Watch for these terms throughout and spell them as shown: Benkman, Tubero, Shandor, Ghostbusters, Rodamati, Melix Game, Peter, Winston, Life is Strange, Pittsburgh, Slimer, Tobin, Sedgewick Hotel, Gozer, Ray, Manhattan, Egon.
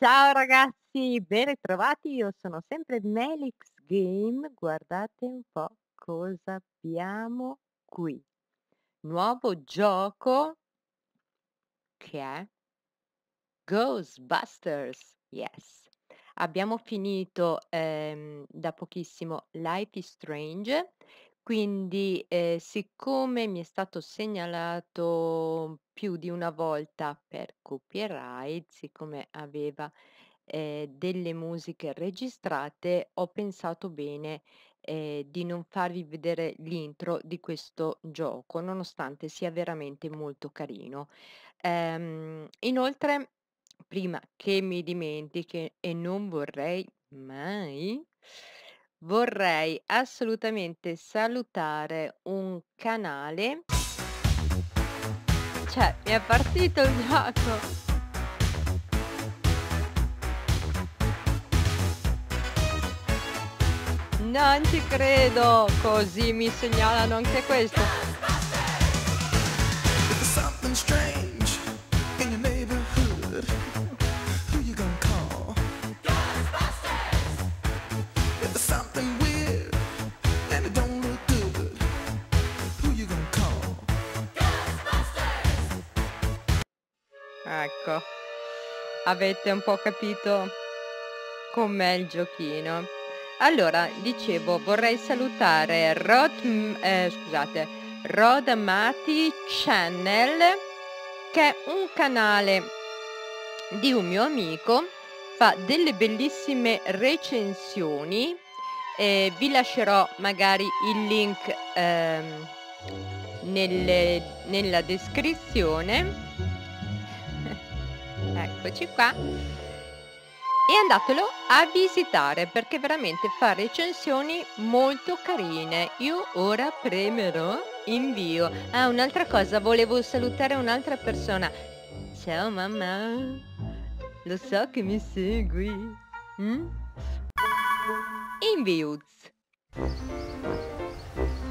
Ciao ragazzi, ben ritrovati, io sono sempre Melix Game, guardate un po' cosa abbiamo qui. Nuovo gioco che è Ghostbusters, yes. Abbiamo finito da pochissimo Life is Strange, quindi siccome mi è stato segnalato più di una volta per copyright, siccome aveva delle musiche registrate, ho pensato bene di non farvi vedere l'intro di questo gioco, nonostante sia veramente molto carino. Inoltre, prima che mi dimentichi, e non vorrei mai, vorrei assolutamente salutare un canale. Cioè, mi è partito il gioco! Non ci credo! Così mi segnalano anche questo! Ecco, avete un po' capito com'è il giochino. Allora, dicevo, vorrei salutare Rodamati Channel, che è un canale di un mio amico, fa delle bellissime recensioni, vi lascerò magari il link nella descrizione. Eccoci qua, e andatelo a visitare perché veramente fa recensioni molto carine. Io ora premerò invio. Ah, un'altra cosa, volevo salutare un'altra persona. Ciao mamma, lo so che mi segui. Invio.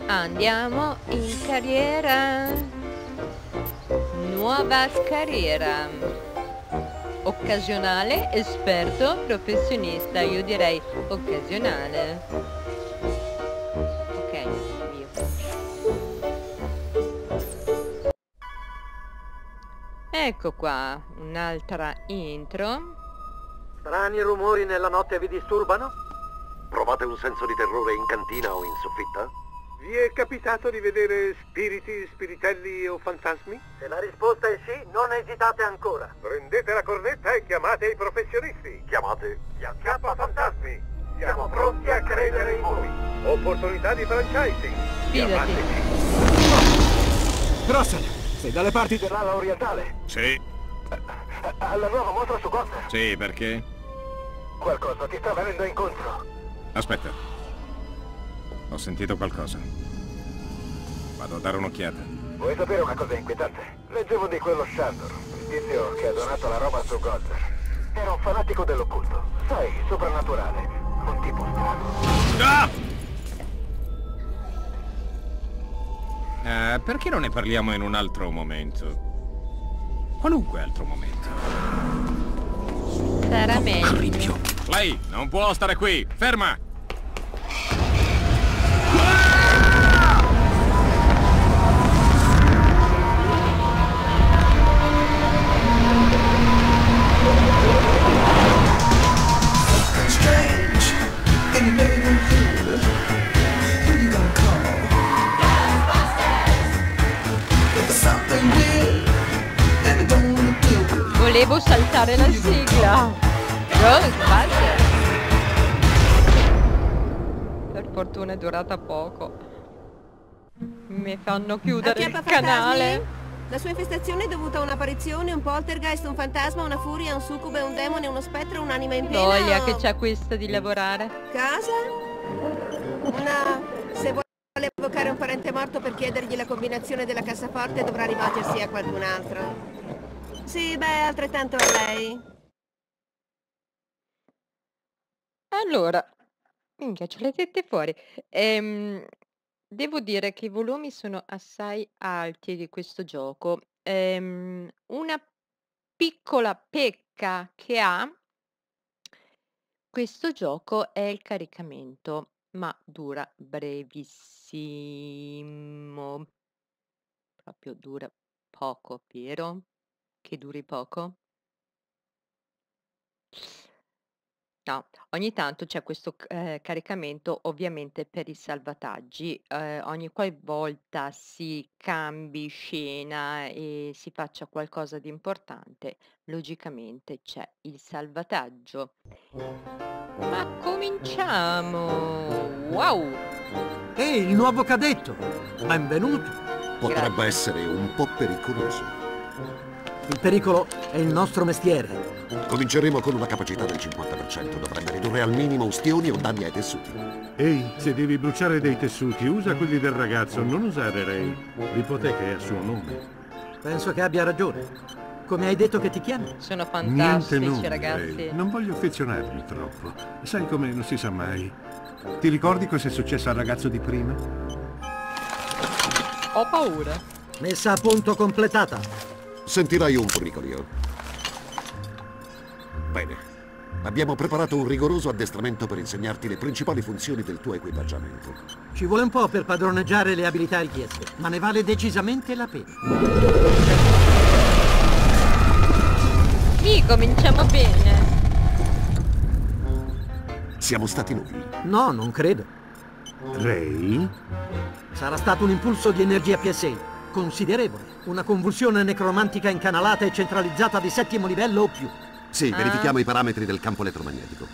Andiamo in carriera. Nuova carriera. Occasionale, esperto, professionista. Io direi occasionale. Ok, io. Ecco qua, un'altra intro. Strani rumori nella notte vi disturbano? Provate un senso di terrore in cantina o in soffitta? Vi è capitato di vedere spiriti, spiritelli o fantasmi? Se la risposta è sì, non esitate ancora. Prendete la cornetta e chiamate i professionisti. Chiamate gli acchiappafantasmi. Siamo pronti a credere in voi. Opportunità di franchising. Fidateci. Russell, sei dalle parti dell'ala orientale? Sì. Alla nuova mostra su Gozer? Sì, perché? Qualcosa ti sta venendo incontro. Aspetta. Ho sentito qualcosa. Vado a dare un'occhiata. Vuoi sapere una cosa inquietante? Leggevo di quello Shandor, il tizio che ha donato la roba su Gozer. Era un fanatico dell'occulto, sai, soprannaturale. Un tipo strano. Ah! Perché non ne parliamo in un altro momento? Qualunque altro momento. Sarà meglio. Lei non può stare qui. Ferma! Devo saltare la sigla. Per fortuna è durata poco. Mi fanno chiudere il canale. La sua infestazione è dovuta a un'apparizione, un poltergeist, un fantasma, una furia, un succube, un demone, uno spettro, un'anima in pena. Voglia che c'è questa di lavorare. Casa? Una... se vuole evocare un parente morto per chiedergli la combinazione della cassaforte dovrà rivolgersi a qualcun altro. Sì, beh, altrettanto a lei. Allora, minchia, c'ho le tette fuori. Devo dire che i volumi sono assai alti di questo gioco. Una piccola pecca che ha Questo gioco è il caricamento, ma dura brevissimo. Proprio dura poco, vero? Che duri poco? No, ogni tanto c'è questo caricamento ovviamente per i salvataggi, ogni qualvolta si cambi scena e si faccia qualcosa di importante, logicamente c'è il salvataggio. Ma cominciamo! Wow! Ehi, il nuovo cadetto! Benvenuto! Potrebbe essere un po' pericoloso. Il pericolo è il nostro mestiere. Cominceremo con una capacità del 50%, dovrebbe ridurre al minimo ustioni o danni ai tessuti. Ehi, se devi bruciare dei tessuti, usa quelli del ragazzo, non usare Ray. L'ipoteca è a suo nome. Penso che abbia ragione. Come hai detto che ti chiami? Sono fantastici, niente ragazzi. Ray. Non voglio affezionarmi troppo. Sai come non si sa mai. Ti ricordi cosa è successo al ragazzo di prima? Ho paura. Messa a punto completata. Sentirai un furricolio. Bene. Abbiamo preparato un rigoroso addestramento per insegnarti le principali funzioni del tuo equipaggiamento. Ci vuole un po' per padroneggiare le abilità richieste, ma ne vale decisamente la pena. Sì, cominciamo bene. Siamo stati noi? No, non credo. Ray? Sarà stato un impulso di energia PSI. Considerevole. Una convulsione necromantica incanalata e centralizzata di 7° livello o più. Sì, verifichiamo i parametri del campo elettromagnetico.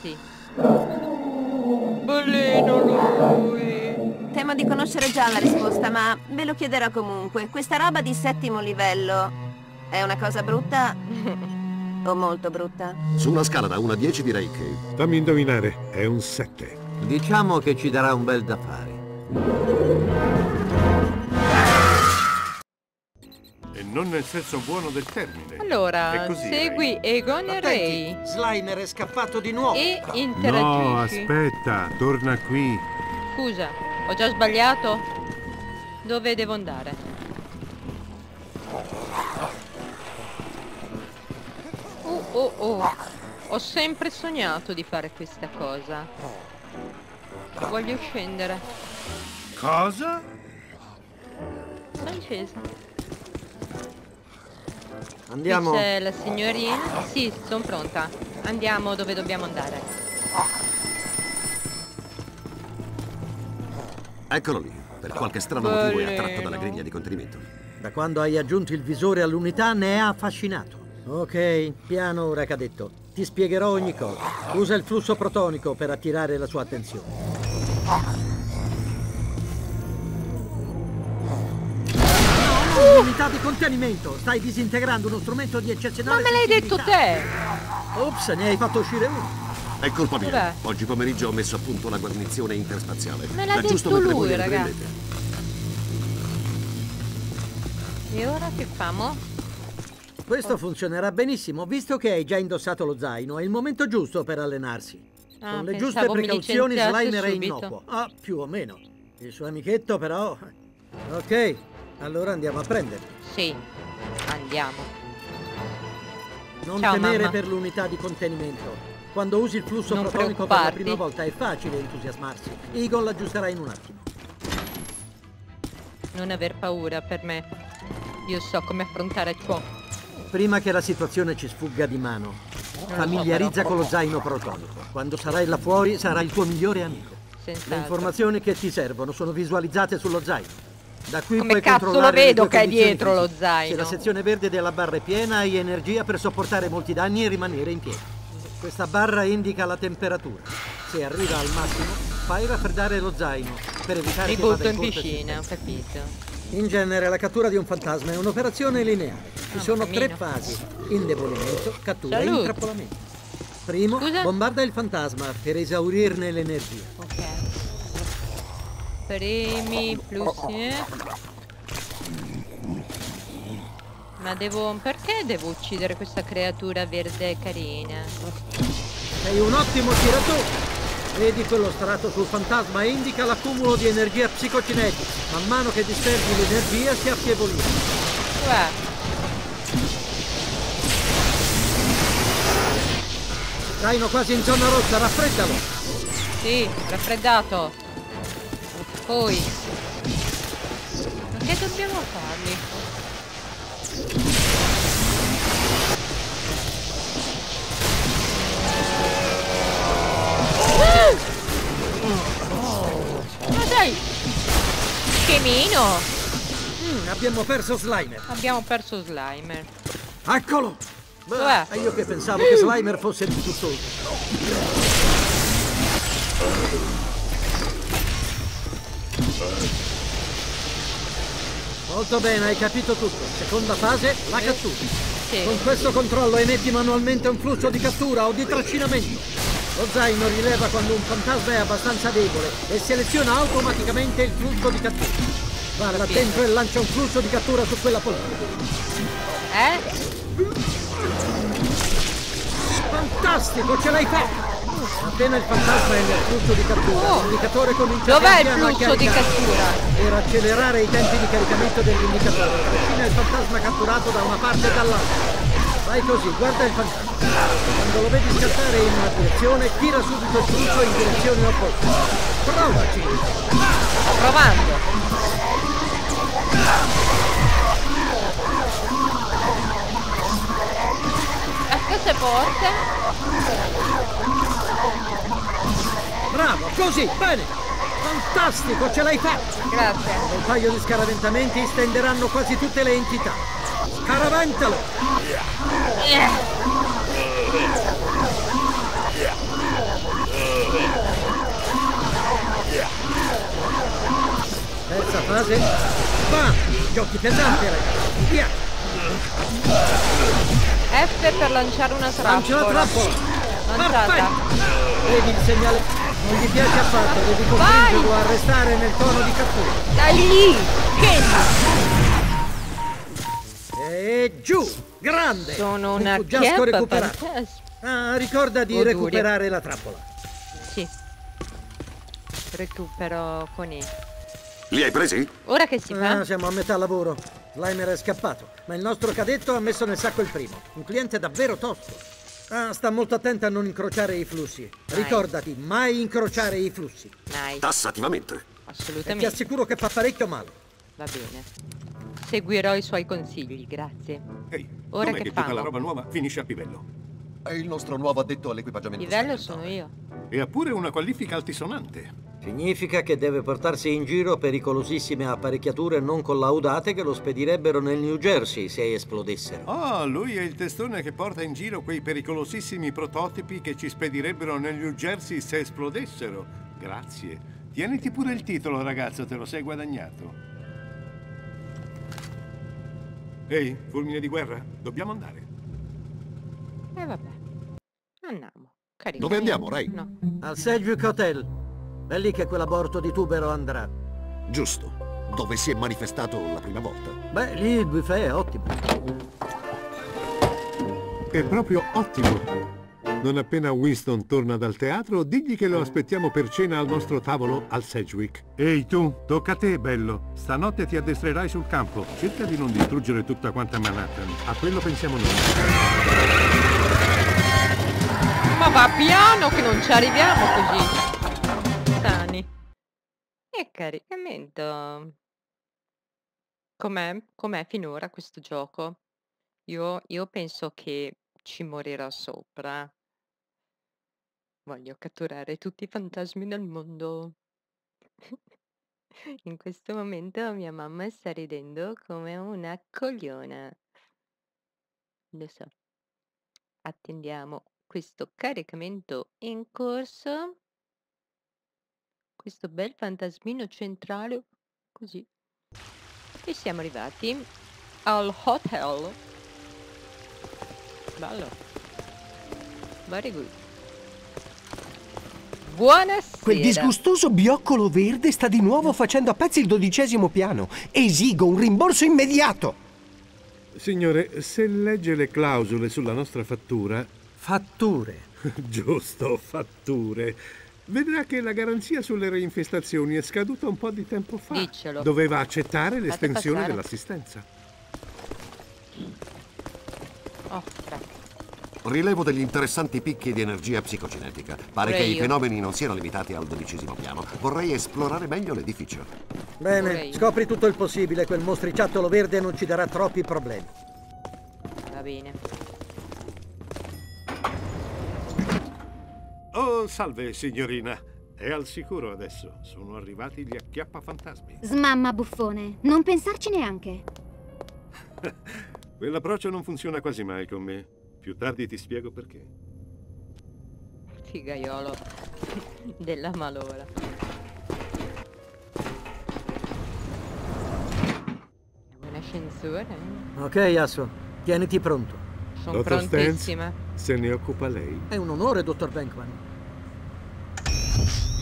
Sì. Bolino lui. Temo di conoscere già la risposta, ma ve lo chiederò comunque. Questa roba di 7° livello è una cosa brutta? O molto brutta? Su una scala da 1 a 10 direi che... Fammi indovinare, è un 7. Diciamo che ci darà un bel da fare. E non nel senso buono del termine. Allora, così, segui Egon e Ray. Slimer è scappato di nuovo. E interagisci. No, aspetta, torna qui. Scusa, ho già sbagliato. Dove devo andare? Ho sempre sognato di fare questa cosa. Voglio scendere. Cosa? Sono scesa. Andiamo. Qui c'è la signorina. Sì, sono pronta. Andiamo dove dobbiamo andare. Eccolo lì. Per qualche strano motivo è attratto dalla griglia di contenimento. Da quando hai aggiunto il visore all'unità ne è affascinato. Ok, piano ora, cadetto. Ti spiegherò ogni cosa. Usa il flusso protonico per attirare la sua attenzione. Unità di contenimento, stai disintegrando uno strumento di eccezionale. Ma me l'hai detto te! Ops, ne hai fatto uscire uno. È colpa mia. Dov'è? Oggi pomeriggio ho messo a punto la guarnizione interspaziale. Me l'ha detto lui, ragazzi. E ora che famo? Questo funzionerà benissimo, visto che hai già indossato lo zaino. È il momento giusto per allenarsi. Con le giuste precauzioni Slimer è innocuo. Ah, più o meno. Il suo amichetto però... Ok. Allora andiamo a prenderlo. Sì, andiamo. Non temere per l'unità di contenimento. Quando usi il flusso protonico per la prima volta è facile entusiasmarsi. Egon l'aggiusterà in un attimo. Non aver paura per me. Io so come affrontare ciò. Prima che la situazione ci sfugga di mano, familiarizza con lo zaino protonico. Quando sarai là fuori sarà il tuo migliore amico. Le informazioni che ti servono sono visualizzate sullo zaino. Da qui come cazzo lo vedo che è dietro lo zaino? Se la sezione verde della barra è piena, hai energia per sopportare molti danni e rimanere in piedi. Questa barra indica la temperatura. Se arriva al massimo, fai raffreddare lo zaino per evitare che vada in piscina, ho capito. In genere la cattura di un fantasma è un'operazione lineare. Ci sono tre fasi: indebolimento, cattura e intrappolamento. Primo, bombarda il fantasma per esaurirne l'energia. Ok. Premi plus ma devo... perché devo uccidere questa creatura verde carina? Sei un ottimo tiratore. Vedi quello strato sul fantasma indica l'accumulo di energia psicocinetica. Man mano che disperdi l'energia si affievolisce. Zaino quasi in zona rossa, raffreddalo! Sì, raffreddato! Poi... ma che dobbiamo farli? Ma dai! Schemino! Abbiamo perso Slimer! Abbiamo perso Slimer! Eccolo! Ma io che pensavo che Slimer fosse di tutto. Molto bene, hai capito tutto. Seconda fase, la cattura. Sì. Con questo controllo emetti manualmente un flusso di cattura o di trascinamento. Lo zaino rileva quando un fantasma è abbastanza debole e seleziona automaticamente il flusso di cattura. Guarda, attento e lancia un flusso di cattura su quella poltrona. Fantastico, ce l'hai fatta! Appena il fantasma è nel flusso di cattura, l'indicatore comincia a caricare. Dov'è il flusso di cattura? Per accelerare i tempi di caricamento dell'indicatore, trascina il fantasma catturato da una parte e dall'altra. Fai così, guarda il fantasma. Quando lo vedi scattare in una direzione, tira subito il flusso in direzione opposta. Provaci! Sto provando! Queste porte. Bravo, così, bene. Fantastico, ce l'hai fatta. Grazie. Un paio di scaraventamenti stenderanno quasi tutte le entità. Scaraventalo. Terza fase. Va, giochi pesanti, ragazzi. Via. F per lanciare una trappola. Lancia la trappola! Lanciata! Vedi il segnale? Non gli piace affatto, devi costringerlo a restare nel tono di cattura. Da lì! E giù! Grande! Sono una chiappa recuperato. Ah, ricorda di recuperare la trappola. Sì. Recupero con E. Li hai presi? Ora che si fa? Siamo a metà lavoro. Slimer è scappato, ma il nostro cadetto ha messo nel sacco il primo. Un cliente davvero tosto. Ah, sta molto attenta a non incrociare i flussi. Mai. Ricordati, mai incrociare i flussi. Mai. Tassativamente. Assolutamente. E ti assicuro che fa parecchio male. Va bene. Seguirò i suoi consigli, grazie. Ehi, ora che tutta la roba nuova finisce a livello. È il nostro nuovo addetto all'equipaggiamento. Livello sono io. E ha pure una qualifica altisonante. Significa che deve portarsi in giro pericolosissime apparecchiature non collaudate che lo spedirebbero nel New Jersey se esplodessero. Ah, lui è il testone che porta in giro quei pericolosissimi prototipi che ci spedirebbero nel New Jersey se esplodessero. Grazie. Tieniti pure il titolo, ragazzo, te lo sei guadagnato. Ehi, fulmine di guerra, dobbiamo andare. E vabbè. Andiamo. Carino. Dove andiamo, Ray? No. Al Sedgewick Hotel. È lì che quell'aborto di Tubero andrà. Giusto. Dove si è manifestato la prima volta. Beh, lì il buffet è ottimo. È proprio ottimo. Non appena Winston torna dal teatro, digli che lo aspettiamo per cena al nostro tavolo al Sedgewick. Ehi tu, tocca a te, bello. Stanotte ti addestrerai sul campo. Cerca di non distruggere tutta quanta Manhattan. A quello pensiamo noi. Ma va piano che non ci arriviamo così. E caricamento. Com'è finora questo gioco? Io penso che ci morirò sopra. Voglio catturare tutti i fantasmi del mondo. In questo momento mia mamma sta ridendo come una cogliona. Lo so. Attendiamo questo caricamento in corso. Questo bel fantasmino centrale, così. E siamo arrivati al hotel. Bello. Very good. Buonasera. Quel disgustoso bioccolo verde sta di nuovo facendo a pezzi il 12° piano. Esigo un rimborso immediato. Signore, se legge le clausole sulla nostra fattura... Fatture. Giusto, fatture. Vedrà che la garanzia sulle reinfestazioni è scaduta un po' di tempo fa. Diccelo. Doveva accettare l'estensione dell'assistenza. Oh, Rilevo degli interessanti picchi di energia psicocinetica. Pare che i fenomeni non siano limitati al 12° piano. Vorrei esplorare meglio l'edificio. Bene, scopri tutto il possibile. Quel mostriciattolo verde non ci darà troppi problemi. Va bene. Oh, salve signorina. È al sicuro adesso. Sono arrivati gli acchiappafantasmi. Smamma buffone, non pensarci neanche. Quell'approccio non funziona quasi mai con me. Più tardi ti spiego perché. Figaiolo della malora. Un ascensore? Ok, Asso, tieniti pronto. Sono prontissima. Se ne occupa lei. È un onore, dottor Benkman.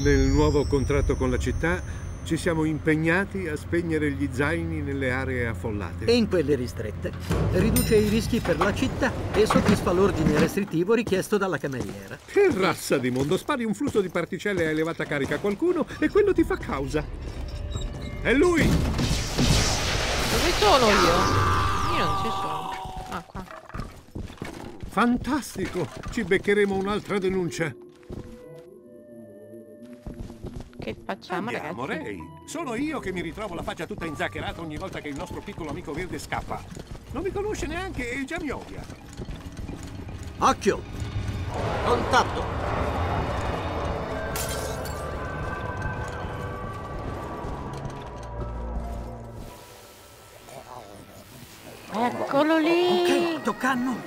Nel nuovo contratto con la città ci siamo impegnati a spegnere gli zaini nelle aree affollate. E in quelle ristrette. Riduce i rischi per la città e soddisfa l'ordine restrittivo richiesto dalla cameriera. Che razza di mondo! Spari un flusso di particelle a elevata carica a qualcuno e quello ti fa causa. È lui! Dove sono io? Io non ci sono. Ah, qua. Fantastico! Ci beccheremo un'altra denuncia. Che facciamo, andiamo, ragazzi? Ray. Sono io che mi ritrovo la faccia tutta inzaccherata ogni volta che il nostro piccolo amico verde scappa. Non mi conosce neanche e già mi odia. Occhio! Contatto! Eccolo lì! Ok, tocca a noi.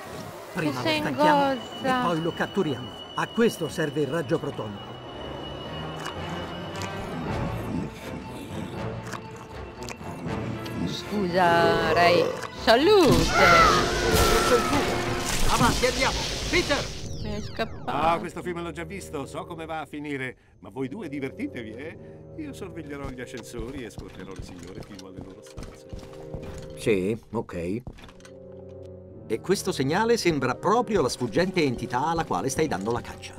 Prima lo stanchiamo e poi lo catturiamo. A questo serve il raggio protonico. Scusa, Ray. Salute! Avanti, andiamo! Peter! Mi è scappato. Ah, questo film l'ho già visto, so come va a finire. Ma voi due divertitevi, eh? Io sorveglierò gli ascensori e scorterò le signore fino alle loro stanze. Sì, ok. E questo segnale sembra proprio la sfuggente entità alla quale stai dando la caccia.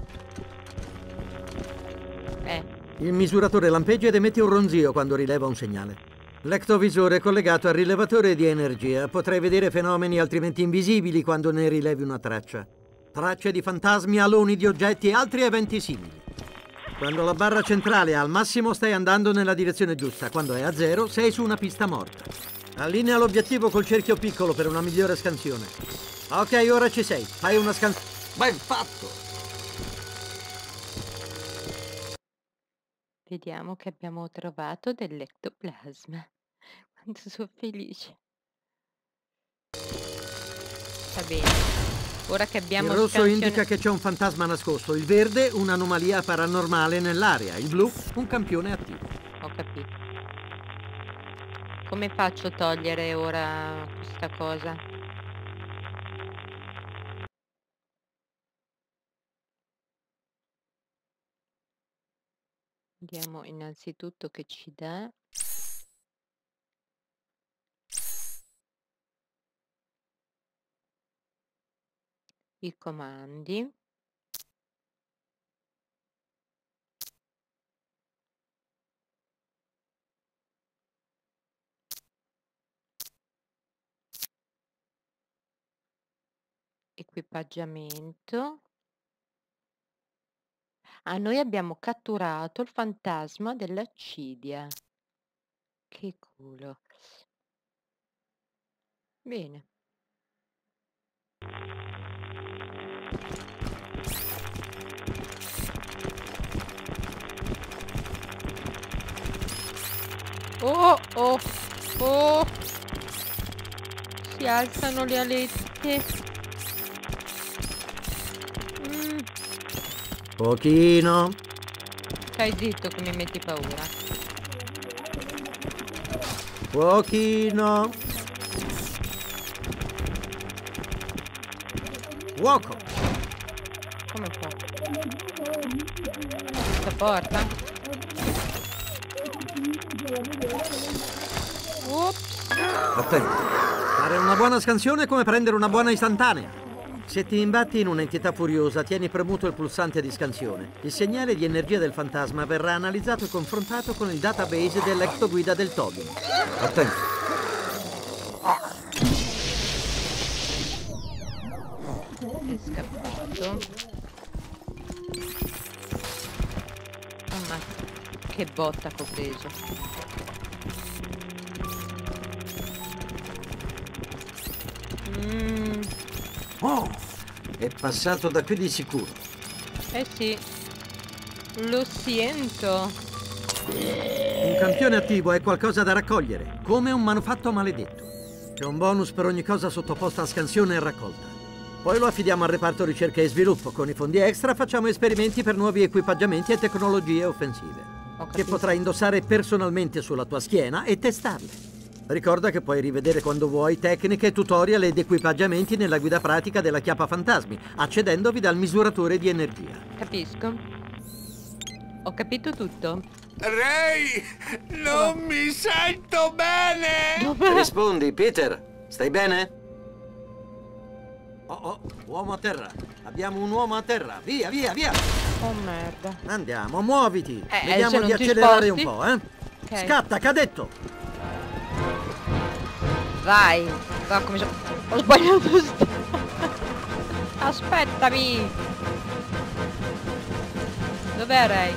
Il misuratore lampeggia ed emette un ronzio quando rileva un segnale. L'ectovisore è collegato al rilevatore di energia. Potrai vedere fenomeni altrimenti invisibili quando ne rilevi una traccia. Tracce di fantasmi, aloni di oggetti e altri eventi simili. Quando la barra centrale è al massimo stai andando nella direzione giusta. Quando è a zero sei su una pista morta. Allinea l'obiettivo col cerchio piccolo per una migliore scansione. Ok, ora ci sei. Fai una scansione. Ben fatto! Vediamo che abbiamo trovato dell'ectoplasma. Quanto sono felice. Va bene. Ora che abbiamo il rosso indica che c'è un fantasma nascosto, il verde un'anomalia paranormale nell'area, il blu un campione attivo. Ho capito. Come faccio a togliere ora questa cosa? Vediamo innanzitutto che ci dà. I comandi. Equipaggiamento. Ah, noi abbiamo catturato il fantasma dell'accidia. Che culo. Bene. Oh, oh, oh. Si alzano le alette. Pochino. Stai zitto che mi metti paura. Pochino. Uoco. Come fa? Questa porta? Ops. Attento. Fare una buona scansione è come prendere una buona istantanea. Se ti imbatti in un'entità furiosa, tieni premuto il pulsante di scansione. Il segnale di energia del fantasma verrà analizzato e confrontato con il database dell'ectoguida del Tobin. Attento. è scappato. Ammazza, che botta che ho preso. Oh, è passato da qui di sicuro. Eh sì, lo sento. Un campione attivo è qualcosa da raccogliere, come un manufatto maledetto. C'è un bonus per ogni cosa sottoposta a scansione e raccolta. Poi lo affidiamo al reparto ricerca e sviluppo. Con i fondi extra facciamo esperimenti per nuovi equipaggiamenti e tecnologie offensive, che potrai indossare personalmente sulla tua schiena e testarle. Ricorda che puoi rivedere quando vuoi tecniche, tutorial ed equipaggiamenti nella guida pratica della chiappa fantasmi, accedendovi dal misuratore di energia. Capisco. Ho capito tutto. Ray, non mi sento bene! Dove? Rispondi, Peter. Stai bene? Oh, uomo a terra. Abbiamo un uomo a terra. Via, via, via. Oh, merda. Andiamo, muoviti. Vediamo di accelerare un po', eh. Okay. Scatta, cadetto. Vai. No, come... Ho sbagliato. Aspettami. Dov'è Ray?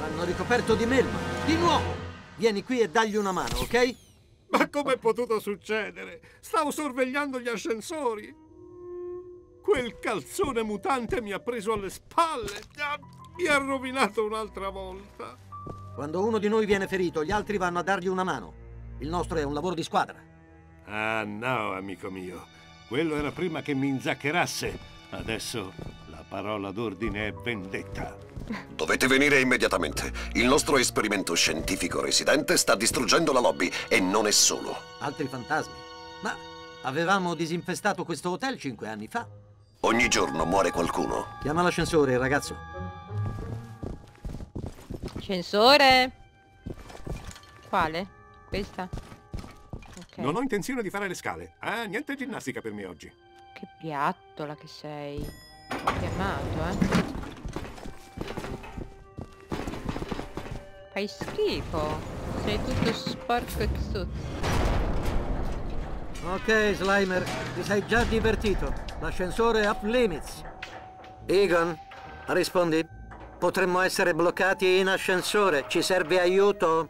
L'hanno ricoperto di melma. Di nuovo. Vieni qui e dagli una mano, ok? Ma com'è potuto succedere? Stavo sorvegliando gli ascensori. Quel calzone mutante mi ha preso alle spalle, mi ha rovinato un'altra volta. Quando uno di noi viene ferito, gli altri vanno a dargli una mano. Il nostro è un lavoro di squadra. Ah no, amico mio. Quello era prima che mi inzaccherasse. Adesso la parola d'ordine è vendetta. Dovete venire immediatamente. Il nostro esperimento scientifico residente sta distruggendo la lobby e non è solo. Altri fantasmi? Ma avevamo disinfestato questo hotel 5 anni fa. Ogni giorno muore qualcuno. Chiama l'ascensore, ragazzo. Ascensore? Quale? Questa? Okay. Non ho intenzione di fare le scale. Ah, niente ginnastica per me oggi. Che piattola che sei. Ho chiamato, eh. Fai schifo. Sei tutto sporco e zozzo. Ok, Slimer, ti sei già divertito. L'ascensore è off limits. Egon, rispondi. Potremmo essere bloccati in ascensore. Ci serve aiuto?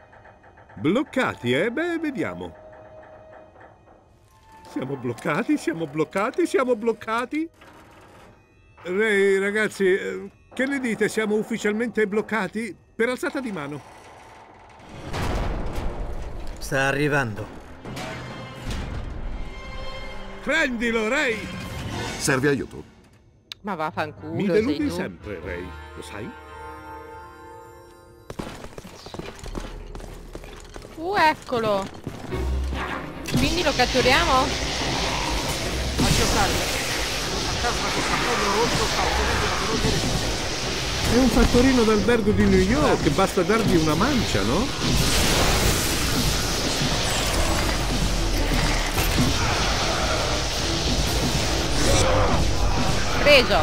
Bloccati, eh? Beh, vediamo. Siamo bloccati, siamo bloccati, siamo bloccati. Ray, ragazzi, che ne dite? Siamo ufficialmente bloccati? Per alzata di mano. Sta arrivando. Prendilo, Ray! Serve aiuto. Ma vaffanculo. Mi deludi sempre, Ray, lo sai? Eccolo! Quindi lo catturiamo? Faccio salve. A causa di questo fattorio rosso sta ottenendo la veloce resistenza. È un fattorino d'albergo di New York, basta dargli una mancia, no? Preso.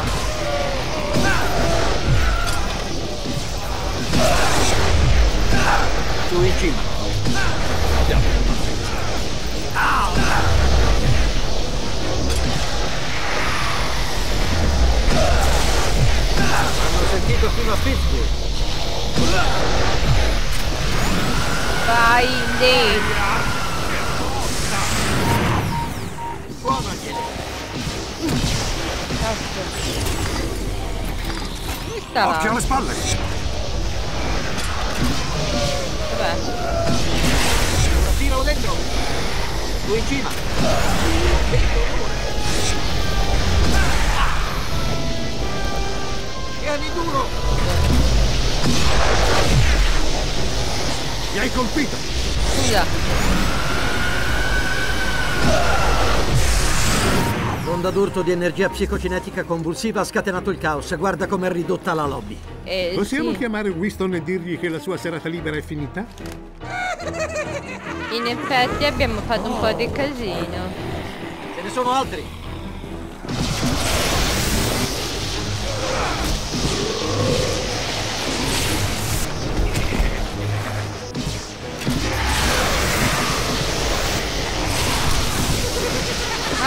Su in cima. L'hanno sentito fino a Pittsburgh. Vai lì. Buonagliele. Dove sta? Occhio alle spalle! Dov'è? Tiralo dentro! Tu in cima! Tieni duro! Mi hai colpito! Scusa! Onda d'urto di energia psicocinetica convulsiva ha scatenato il caos. Guarda com'è ridotta la lobby. Possiamo chiamare Winston e dirgli che la sua serata libera è finita? In effetti abbiamo fatto un po' di casino. Ce ne sono altri.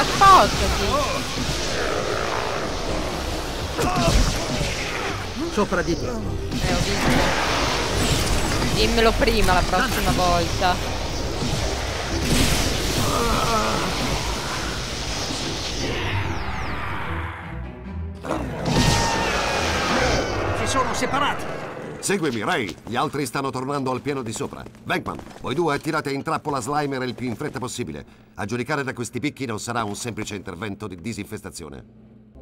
Appoggiati! sopra di te. Ho visto. Dimmelo prima la prossima volta. Si sono separati. Seguimi, Ray. Gli altri stanno tornando al piano di sopra. Benkman, voi due tirate in trappola Slimer il più in fretta possibile. A giudicare da questi picchi non sarà un semplice intervento di disinfestazione.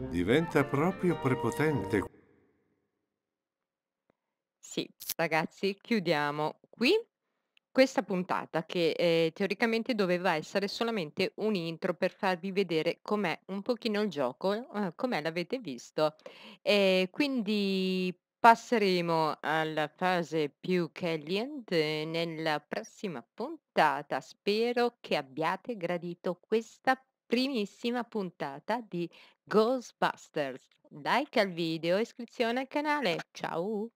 Diventa proprio prepotente. Sì, ragazzi, chiudiamo qui questa puntata che teoricamente doveva essere solamente un intro per farvi vedere com'è un pochino il gioco, com'è l'avete visto. Quindi passeremo alla fase più caliente nella prossima puntata. Spero che abbiate gradito questa primissima puntata di Ghostbusters. Like al video e iscrizione al canale. Ciao!